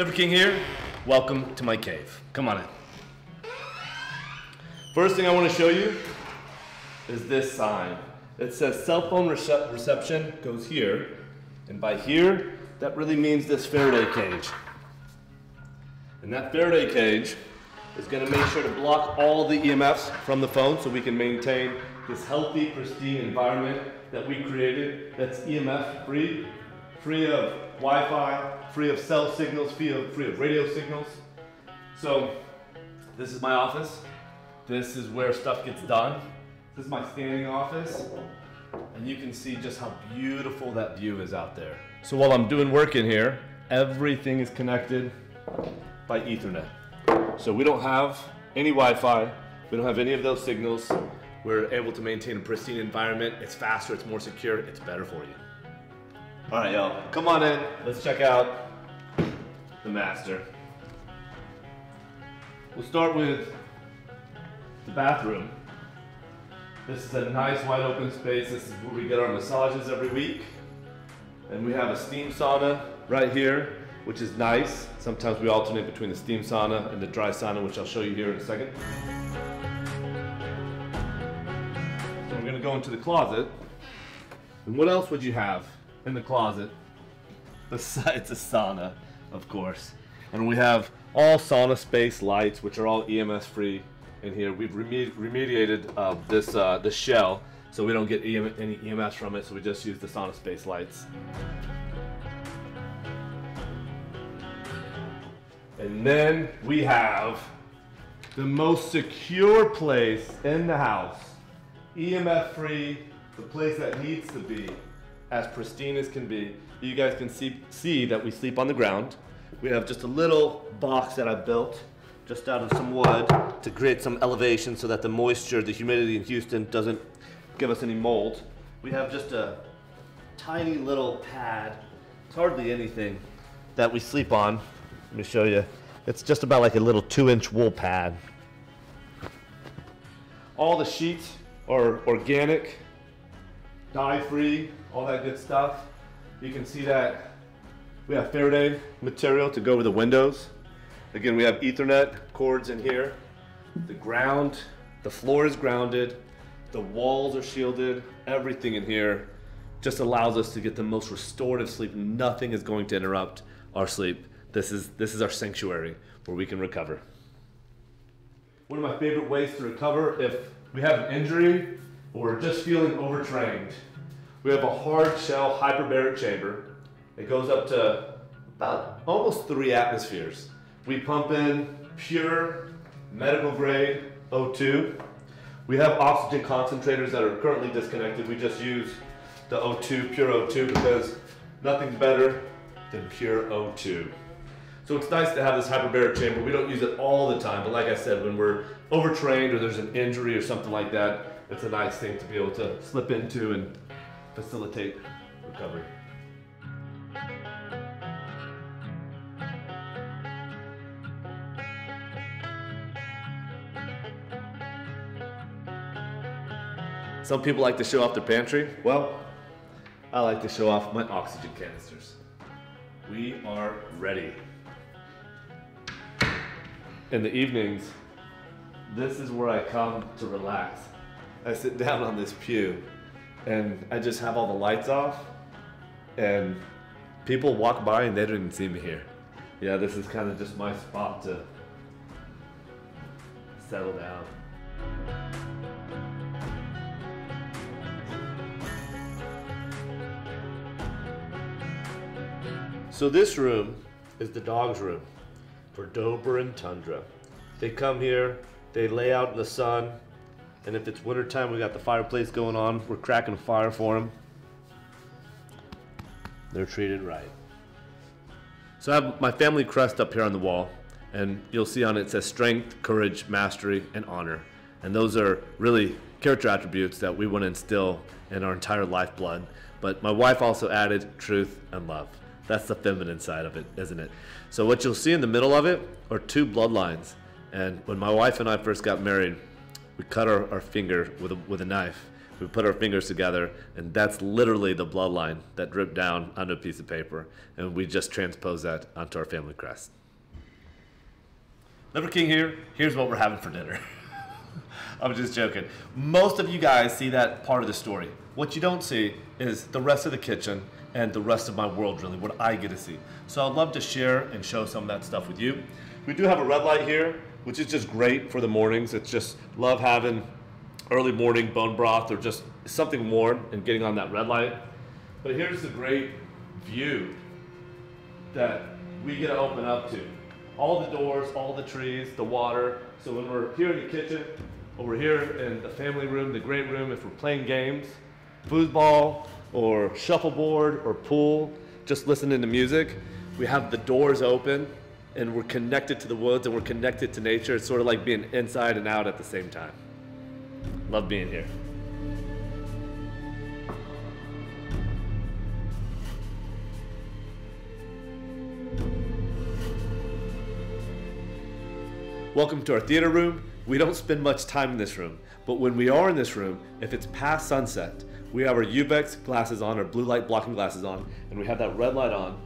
Liver King here. Welcome to my cave. Come on in. First thing I want to show you is this sign. It says cell phone reception goes here. And by here, that really means this Faraday cage. And that Faraday cage is going to make sure to block all the EMFs from the phone so we can maintain this healthy, pristine environment that we created that's EMF free, free of Wi-Fi, free of cell signals, free of radio signals. So this is my office. This is where stuff gets done. This is my standing office. And you can see just how beautiful that view is out there. So while I'm doing work in here, everything is connected by Ethernet. So we don't have any Wi-Fi. We don't have any of those signals. We're able to maintain a pristine environment. It's faster, it's more secure, it's better for you. All right, y'all, come on in. Let's check out the master. We'll start with the bathroom. This is a nice wide open space. This is where we get our massages every week. And we have a steam sauna right here, which is nice. Sometimes we alternate between the steam sauna and the dry sauna, which I'll show you here in a second. So we're gonna go into the closet. And what else would you have in the closet besides a sauna, of course? And we have all sauna space lights, which are all EMS free. In here, we've remediated this shell, so we don't get any EMS from it, so we just use the sauna space lights. And then we have the most secure place in the house, EMF free, the place that needs to be, as pristine as can be. You guys can see that we sleep on the ground. We have just a little box that I built just out of some wood to create some elevation so that the moisture, the humidity in Houston doesn't give us any mold. We have just a tiny little pad, it's hardly anything, that we sleep on. Let me show you. It's just about like a little 2-inch wool pad. All the sheets are organic, dye-free, all that good stuff. You can see that we have Faraday material to go over the windows. Again, we have Ethernet cords in here. The floor is grounded, the walls are shielded, everything in here just allows us to get the most restorative sleep. Nothing is going to interrupt our sleep. This is our sanctuary where we can recover. One of my favorite ways to recover if we have an injury or we're just feeling overtrained, we have a hard shell hyperbaric chamber. It goes up to about almost 3 atmospheres. We pump in pure medical grade O2. We have oxygen concentrators that are currently disconnected. We just use the O2, pure O2, because nothing's better than pure O2. So it's nice to have this hyperbaric chamber. We don't use it all the time, but like I said, when we're overtrained or there's an injury or something like that, it's a nice thing to be able to slip into and facilitate recovery. Some people like to show off their pantry. Well, I like to show off my oxygen canisters. We are ready. In the evenings, this is where I come to relax. I sit down on this pew and I just have all the lights off and people walk by and they don't even see me here. Yeah, this is kind of just my spot to settle down. So this room is the dog's room for Dober and Tundra. They come here, they lay out in the sun, and if it's winter time, we got the fireplace going on. We're cracking a fire for them. They're treated right. So I have my family crest up here on the wall, and you'll see on it, it says strength, courage, mastery, and honor. And those are really character attributes that we want to instill in our entire lifeblood. But my wife also added truth and love. That's the feminine side of it, isn't it? So what you'll see in the middle of it are 2 bloodlines. And when my wife and I first got married, we cut our finger with a knife. We put our fingers together, and that's literally the bloodline that dripped down onto a piece of paper, and we just transpose that onto our family crest. Liver King here. Here's what we're having for dinner. I'm just joking. Most of you guys see that part of the story. What you don't see is the rest of the kitchen and the rest of my world, really, what I get to see. So I'd love to share and show some of that stuff with you. We do have a red light here, which is just great for the mornings. It's just love having early morning bone broth or just something warm and getting on that red light. But here's the great view that we get to open up to. All the doors, all the trees, the water. So when we're here in the kitchen, or we're here in the family room, the great room, if we're playing games, foosball, or shuffleboard, or pool, just listening to music, we have the doors open, and we're connected to the woods, and we're connected to nature. It's sort of like being inside and out at the same time. Love being here. Welcome to our theater room. We don't spend much time in this room, but when we are in this room, if it's past sunset, we have our UVEX glasses on, our blue light blocking glasses on, and we have that red light on,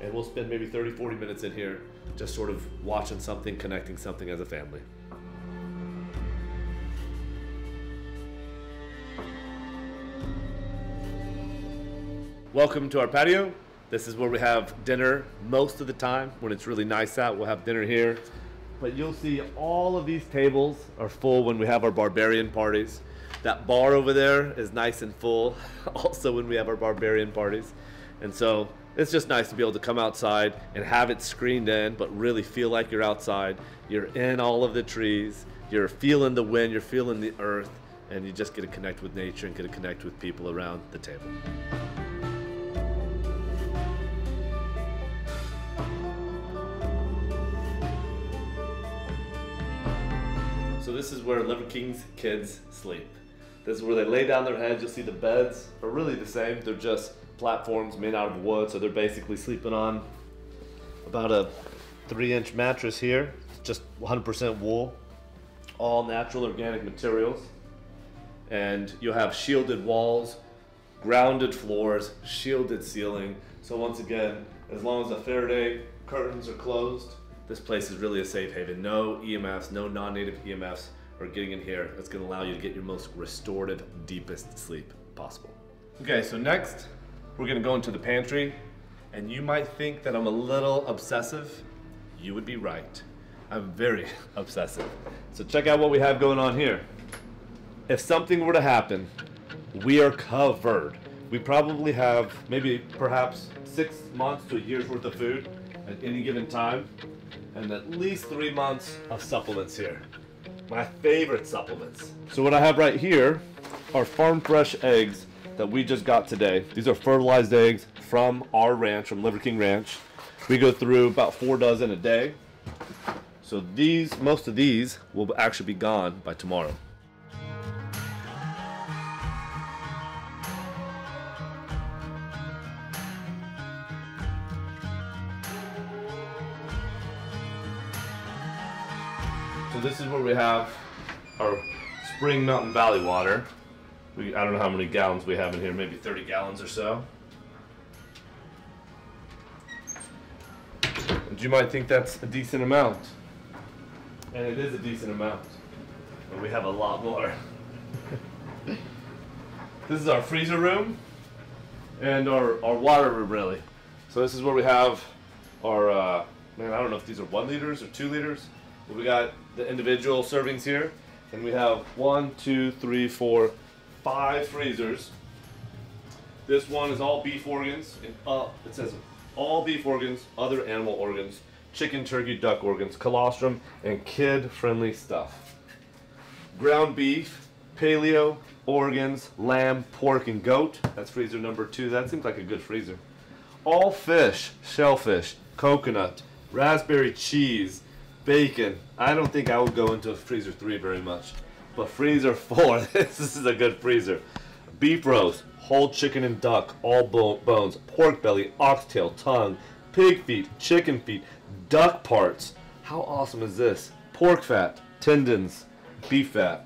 and we'll spend maybe 30, 40 minutes in here just sort of watching something, connecting something as a family. Welcome to our patio. This is where we have dinner most of the time. When it's really nice out, we'll have dinner here. But you'll see all of these tables are full when we have our barbarian parties. That bar over there is nice and full also when we have our barbarian parties. And so it's just nice to be able to come outside and have it screened in, but really feel like you're outside. You're in all of the trees. You're feeling the wind. You're feeling the earth. And you just get to connect with nature and get to connect with people around the table. So this is where Liver King's kids sleep. This is where they lay down their heads. You'll see the beds are really the same. They're just platforms made out of wood, so they're basically sleeping on about a 3-inch mattress here. It's just 100% wool, all natural organic materials. And you'll have shielded walls, grounded floors, shielded ceiling. So once again, as long as the Faraday curtains are closed, this place is really a safe haven. No EMFs, no non-native EMFs are getting in here. That's gonna allow you to get your most restorative, deepest sleep possible. Okay, so next, we're gonna go into the pantry, and you might think that I'm a little obsessive. You would be right. I'm very obsessive. So check out what we have going on here. If something were to happen, we are covered. We probably have maybe perhaps 6 months to a year's worth of food at any given time, and at least 3 months of supplements here. My favorite supplements. So what I have right here are farm fresh eggs that we just got today. These are fertilized eggs from our ranch, from Liver King Ranch. We go through about 4 dozen a day. So these, most of these will actually be gone by tomorrow. This is where we have our Spring Mountain Valley water. I don't know how many gallons we have in here, maybe 30 gallons or so. And you might think that's a decent amount. And it is a decent amount. But we have a lot more. This is our freezer room and our water room, really. So this is where we have our, man, I don't know if these are 1 liters or 2 liters. We got the individual servings here, and we have 5 freezers. This one is all beef organs, and it says all beef organs, other animal organs, chicken, turkey, duck organs, colostrum, and kid-friendly stuff. Ground beef, paleo, organs, lamb, pork, and goat. That's freezer number 2. That seems like a good freezer. All fish, shellfish, coconut, raspberry cheese, bacon. I don't think I would go into freezer 3 very much, but freezer 4, this is a good freezer. Beef roast, whole chicken and duck, all bones, pork belly, oxtail, tongue, pig feet, chicken feet, duck parts. How awesome is this? Pork fat, tendons, beef fat.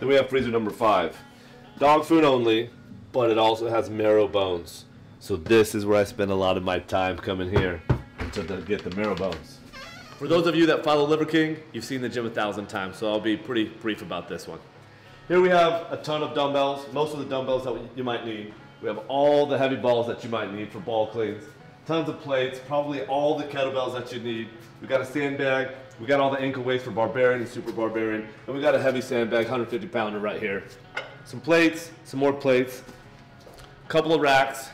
Then we have freezer number 5. dog food only, but it also has marrow bones. So this is where I spend a lot of my time coming here to get the marrow bones. For those of you that follow Liver King, you've seen the gym 1,000 times, so I'll be pretty brief about this one. Here we have a ton of dumbbells, most of the dumbbells that you might need. We have all the heavy balls that you might need for ball cleans. Tons of plates, probably all the kettlebells that you need. We got a sandbag, we got all the ankle weights for Barbarian and Super Barbarian, and we got a heavy sandbag, 150 pounder right here. Some plates, some more plates, a couple of racks,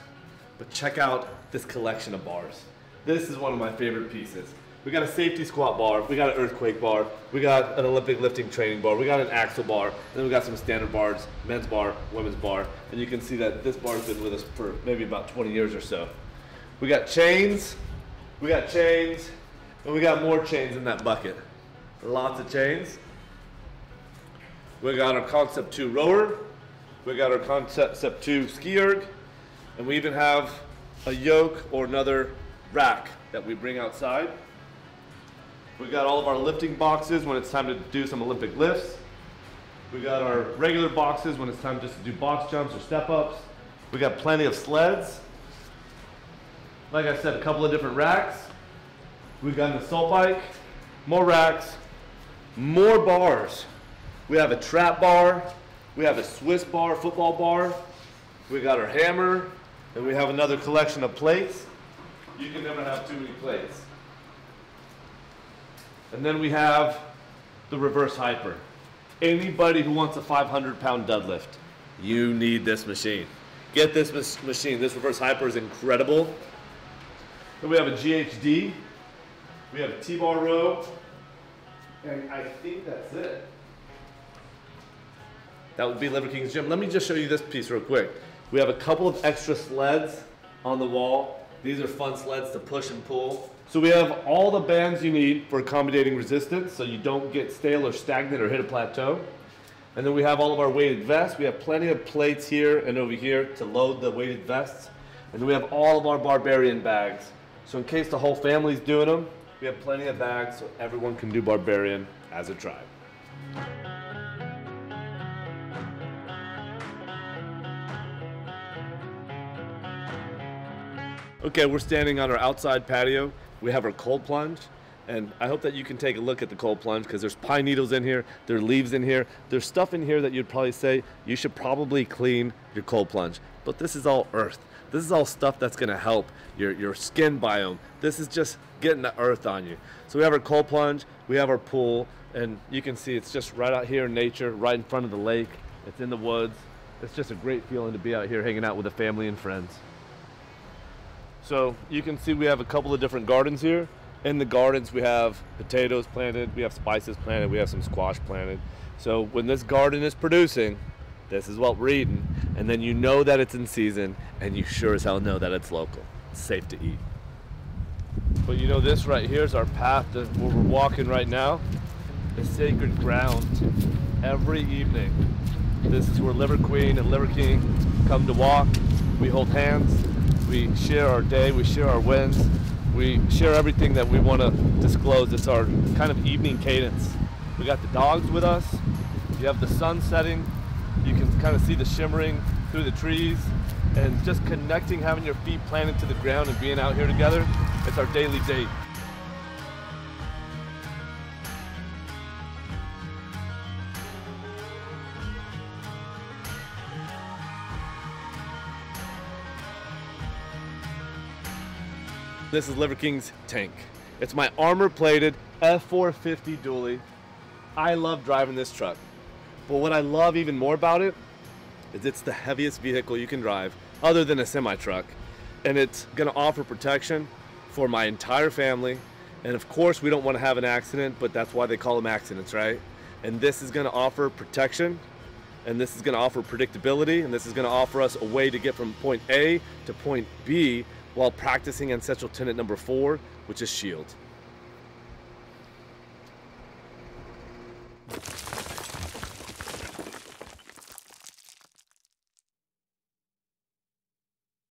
but check out this collection of bars. This is one of my favorite pieces. We got a safety squat bar, we got an earthquake bar, we got an Olympic lifting training bar, we got an axle bar, and then we got some standard bars, men's bar, women's bar, and you can see that this bar's been with us for maybe about 20 years or so. We got chains, and we got more chains in that bucket. Lots of chains. We got our Concept 2 rower, we got our Concept 2 ski erg, and we even have a yoke or another rack that we bring outside. We got all of our lifting boxes when it's time to do some Olympic lifts. We got our regular boxes when it's time just to do box jumps or step ups. We got plenty of sleds. Like I said, a couple of different racks. We got an assault bike, more racks, more bars. We have a trap bar, we have a Swiss bar, football bar. We got our hammer, and we have another collection of plates. You can never have too many plates. And then we have the reverse hyper. Anybody who wants a 500-pound deadlift, you need this machine. Get this machine. This reverse hyper is incredible. Then we have a GHD. We have a T-bar row. And I think that's it. That would be Liver King's gym. Let me just show you this piece real quick. We have a couple of extra sleds on the wall. These are fun sleds to push and pull. So we have all the bands you need for accommodating resistance so you don't get stale or stagnant or hit a plateau. And then we have all of our weighted vests. We have plenty of plates here and over here to load the weighted vests. And then we have all of our Barbarian bags. So in case the whole family's doing them, we have plenty of bags so everyone can do Barbarian as a tribe. Okay, we're standing on our outside patio. We have our cold plunge, and I hope that you can take a look at the cold plunge because there's pine needles in here, there are leaves in here, there's stuff in here that you'd probably say you should probably clean your cold plunge. But this is all earth. This is all stuff that's gonna help your skin biome. This is just getting the earth on you. So we have our cold plunge, we have our pool, and you can see it's just right out here in nature, right in front of the lake. It's in the woods. It's just a great feeling to be out here hanging out with the family and friends. So you can see we have a couple of different gardens here. In the gardens we have potatoes planted, we have spices planted, we have some squash planted. So when this garden is producing, this is what we're eating. And then you know that it's in season and you sure as hell know that it's local. It's safe to eat. But you know this right here is our path that where we're walking right now. It's sacred ground. Every evening, this is where Liver Queen and Liver King come to walk. We hold hands. We share our day, we share our wins, we share everything that we want to disclose. It's our kind of evening cadence. We got the dogs with us, you have the sun setting, you can kind of see the shimmering through the trees, and just connecting, having your feet planted to the ground and being out here together. It's our daily date. This is Liver King's tank. It's my armor-plated F450 Dually. I love driving this truck, but what I love even more about it is it's the heaviest vehicle you can drive other than a semi-truck, and it's gonna offer protection for my entire family. And of course we don't want to have an accident, but that's why they call them accidents, right? And this is gonna offer protection, and this is gonna offer predictability, and this is gonna offer us a way to get from point A to point B while practicing ancestral tenet number 4, which is shield.